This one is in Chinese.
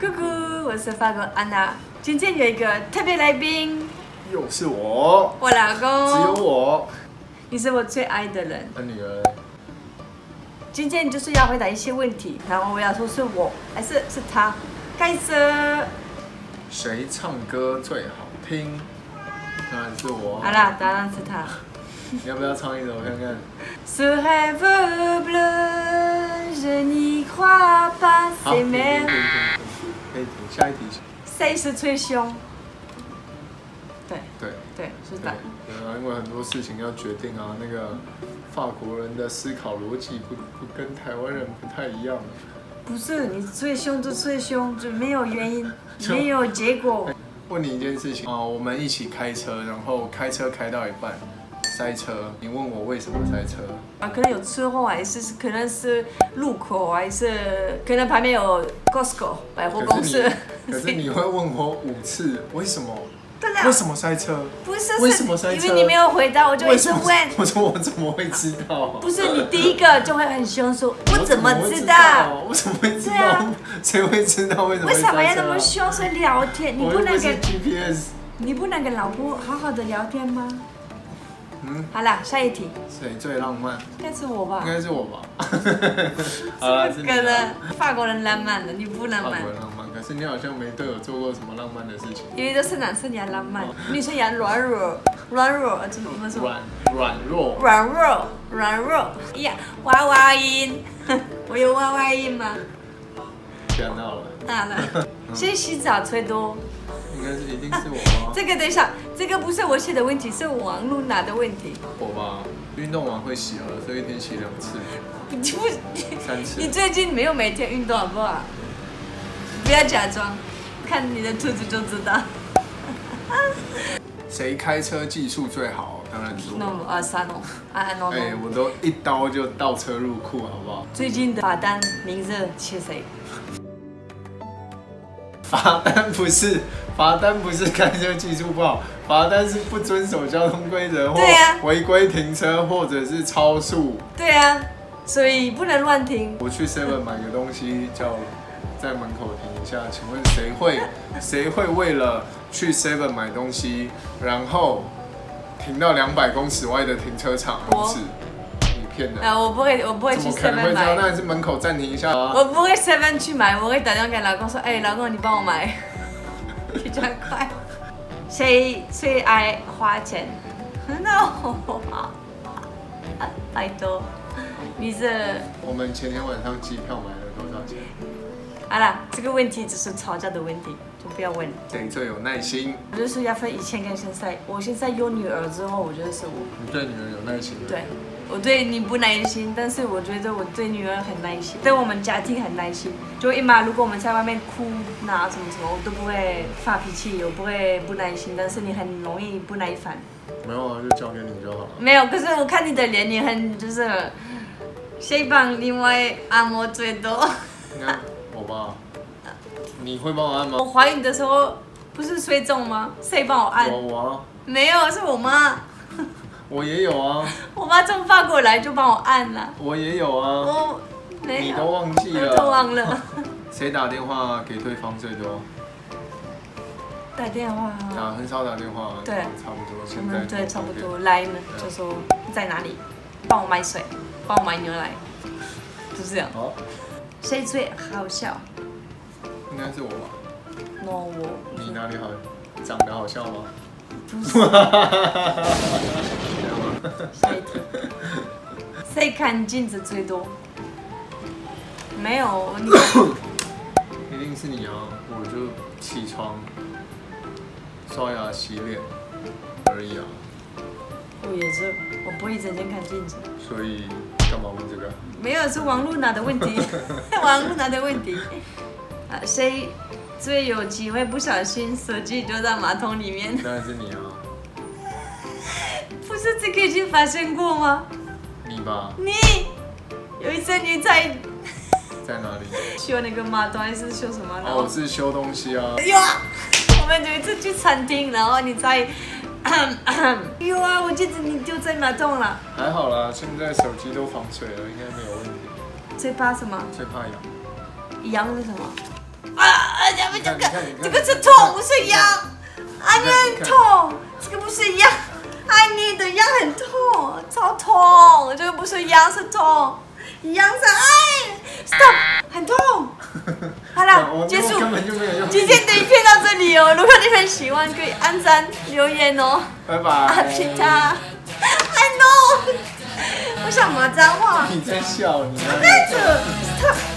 姑姑，我是法国安娜。今天有一个特别来宾，又是我，我老公，只有我。你是我最爱的人，女儿。今天就是要回答一些问题，然后我要说是我还是他。开始。谁唱歌最好听？当然是我。好啦，当然是他。你要不要唱一首看看 ？Ce rêve bleu, je n'y crois pas, c'est merveilleux。 可以停，下一题。谁是最凶？对，是的。因为很多事情要决定啊，那个法国人的思考逻辑不跟台湾人不太一样。不是，你最凶就最凶，就没有原因，没有结果。问你一件事情啊，我们一起开车，然后开到一半塞车，你问我为什么塞车？啊，可能有车祸，还是可能是路口，还是可能旁边有 Costco 百货公司。可是你会问我5次为什么？对啊。为什么塞车？不是，为什么塞车？因为你没有回答，我就一直问。我说我怎么会知道？不是你第一个就会很凶说，我怎么知道？我怎么会知道？谁会知道为什么？为什么要那么凶？谁聊天？你不能跟 GPS， 你不能跟老婆好好的聊天吗？ 好了，下一题。谁最浪漫？应该是我吧。好了，是你了。法国人浪漫的，你不浪漫。法国人浪漫，可是你好像没对我做过什么浪漫的事情。因为都是男生也浪漫，女生也软弱，怎么说？软弱。呀，娃娃音，我有娃娃音吗？不要闹了。闹了。先洗澡最多。 一定是我吗？这个等一下，这个不是我写的问题，是网路拿的问题。我吧，运动完会洗耳，所以一天洗2次。3次。你最近没有每天运动好不好？不要假装，看你的兔子就知道。谁开车技术最好？当然是我。No，哎，我都一刀就倒车入库，好不好？最近的罚单名字写谁？ 罚单不是开车技术不好，罚单是不遵守交通规则或违规停车或者是超速。对啊，所以不能乱停。我去 Seven 买个东西，叫在门口停一下。请问谁会为了去 Seven 买东西，然后停到200公尺外的停车场？不是。 啊！我不会去 7-Eleven 买，那是门口暂停一下啊。我不会 7-Eleven 去买，我会打电话给老公说：“哎，老公，你帮我买，比较快。”谁最爱花钱？那我啊，太多。你是？我们前天晚上机票买了多少钱？好了，这个问题就是吵架的问题，就不要问。谁最有耐心？我就是要分以前跟现在。我现在有女儿之后，我觉得是我。你对女儿有耐心？对。 我对你不耐心，但是我觉得我对女儿很耐心，对我们家庭很耐心。就一妈，如果我们在外面哭闹什么，我都不会发脾气，我不会不耐心，但是你很容易不耐烦。没有啊，就交给你就好了。没有，可是我看你的脸，你很就是，谁帮另外按摩最多？你看我吧，你会帮我按吗？我怀孕的时候不是水肿吗？谁帮我按？我没有，是我妈。 我也有啊，我妈从法国来就帮我按了。我也有啊，我没有，你都忘记了，我都忘了。谁打电话给对方最多？打电话啊，很少打电话，对，差不多，现在对，差不多。来呢，就说在哪里，帮我买水，帮我买牛奶，就这样。好，谁最好笑？应该是我吧。No， 我。你哪里好？长得好笑吗？ 谁看镜子最多？没有，你一定是你啊！我就起床、刷牙、洗脸而已啊。我也是，我不会整天看镜子。所以干嘛问这个？没有，是网路拿的问题，网路拿的问题。啊，谁？ 所以有机会不小心手机丢到马桶里面，当然是你啊！不是这个已经发生过吗？你吧。你有一次你在哪里？修那个马桶还是修什么？哦，我是修东西啊。有啊，我们有一次去餐厅，然后你在，有啊，我记得你丢在马桶了。还好啦，现在手机都防水了，应该没有问题。最怕什么？最怕痒。痒是什么？啊！呀，这个是痛不是痒，阿妮很痛，这个不是痒，阿妮的痒很痛，超痛，这个不是痒是痛，痒是哎 ，stop， 很痛。好了，结束，今天的影片到这里哦，如果你们喜欢可以按赞留言哦，拜拜。阿皮塔 ，I know， 我想骂脏话。你在笑，你在。